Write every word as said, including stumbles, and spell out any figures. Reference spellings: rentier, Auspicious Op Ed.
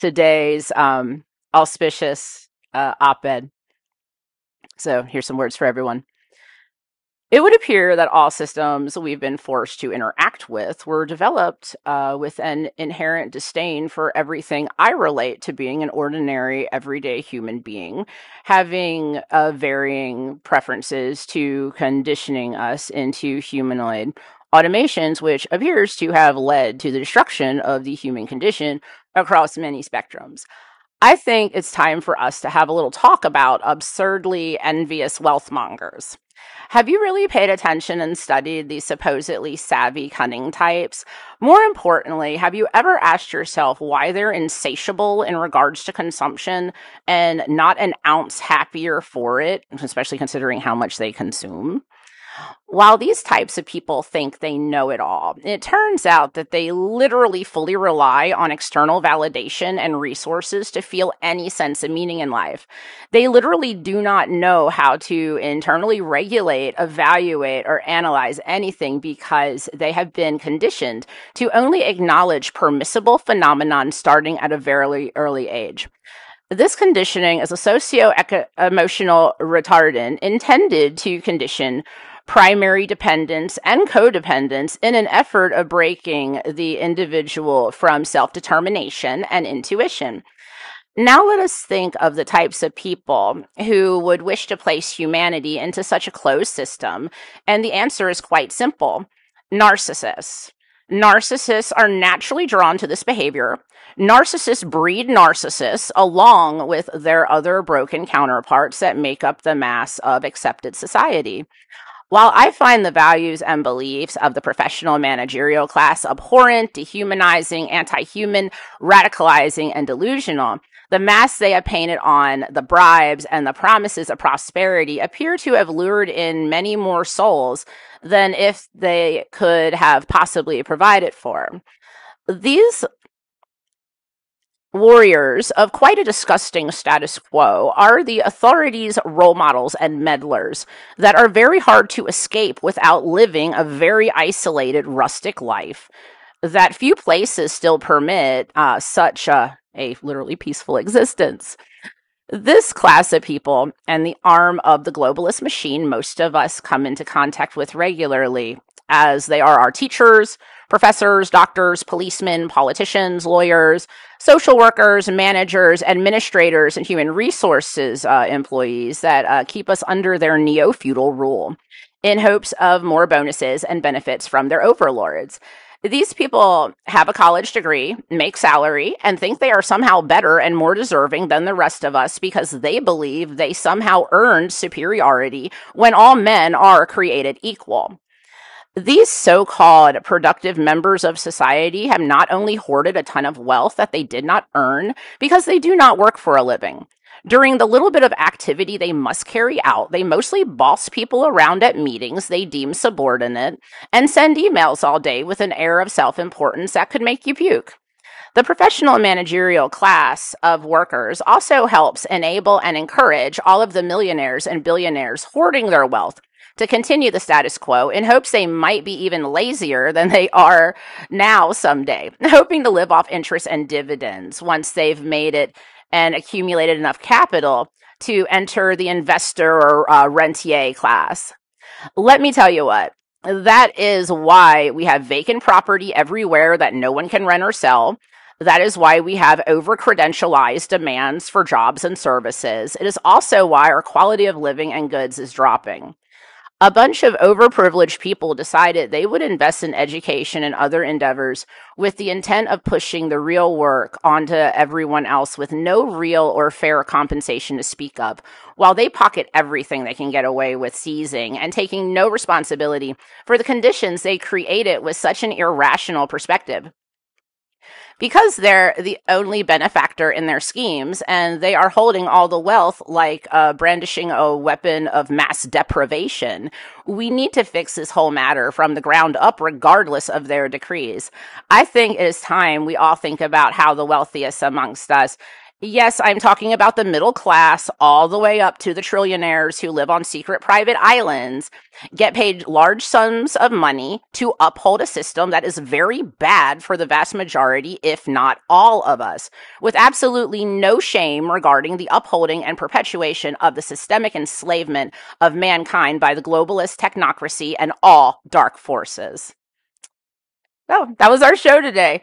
today's um, auspicious uh, op-ed. So here's some words for everyone. It would appear that all systems we've been forced to interact with were developed uh, with an inherent disdain for everything I relate to being an ordinary, everyday human being, having uh, varying preferences to conditioning us into humanoid automations, which appears to have led to the destruction of the human condition across many spectrums. I think it's time for us to have a little talk about absurdly envious wealthmongers. Have you really paid attention and studied these supposedly savvy, cunning types? More importantly, have you ever asked yourself why they're insatiable in regards to consumption and not an ounce happier for it, especially considering how much they consume? While these types of people think they know it all, it turns out that they literally fully rely on external validation and resources to feel any sense of meaning in life. They literally do not know how to internally regulate, evaluate, or analyze anything because they have been conditioned to only acknowledge permissible phenomenon starting at a very early age. This conditioning is a socio-emotional retardant intended to condition primary dependence and codependence in an effort of breaking the individual from self-determination and intuition. Now let us think of the types of people who would wish to place humanity into such a closed system, and the answer is quite simple. Narcissists. Narcissists are naturally drawn to this behavior. Narcissists breed narcissists along with their other broken counterparts that make up the mass of accepted society. While I find the values and beliefs of the professional managerial class abhorrent, dehumanizing, anti-human, radicalizing, and delusional, the masks they have painted on, the bribes, and the promises of prosperity appear to have lured in many more souls than if they could have possibly provided for. These warriors of quite a disgusting status quo are the authorities, role models, and meddlers that are very hard to escape without living a very isolated, rustic life that few places still permit uh, such a, a literally peaceful existence. This class of people and the arm of the globalist machine most of us come into contact with regularly, as they are our teachers, professors, doctors, policemen, politicians, lawyers, social workers, managers, administrators, and human resources uh, employees that uh, keep us under their neo-feudal rule in hopes of more bonuses and benefits from their overlords. These people have a college degree, make salary, and think they are somehow better and more deserving than the rest of us because they believe they somehow earned superiority when all men are created equal. These so-called productive members of society have not only hoarded a ton of wealth that they did not earn because they do not work for a living. During the little bit of activity they must carry out, they mostly boss people around at meetings they deem subordinate and send emails all day with an air of self-importance that could make you puke. The professional managerial class of workers also helps enable and encourage all of the millionaires and billionaires hoarding their wealth to continue the status quo in hopes they might be even lazier than they are now someday, hoping to live off interest and dividends once they've made it and accumulated enough capital to enter the investor or uh, rentier class. Let me tell you what, that is why we have vacant property everywhere that no one can rent or sell. That is why we have over-credentialized demands for jobs and services. It is also why our quality of living and goods is dropping. A bunch of overprivileged people decided they would invest in education and other endeavors with the intent of pushing the real work onto everyone else with no real or fair compensation to speak of, while they pocket everything they can get away with seizing and taking no responsibility for the conditions they created with such an irrational perspective. Because they're the only benefactor in their schemes, and they are holding all the wealth like uh, brandishing a weapon of mass deprivation, we need to fix this whole matter from the ground up regardless of their decrees. I think it is time we all think about how the wealthiest amongst us Yes, I'm talking about the middle class all the way up to the trillionaires who live on secret private islands, get paid large sums of money to uphold a system that is very bad for the vast majority, if not all of us, with absolutely no shame regarding the upholding and perpetuation of the systemic enslavement of mankind by the globalist technocracy and all dark forces. So that was our show today.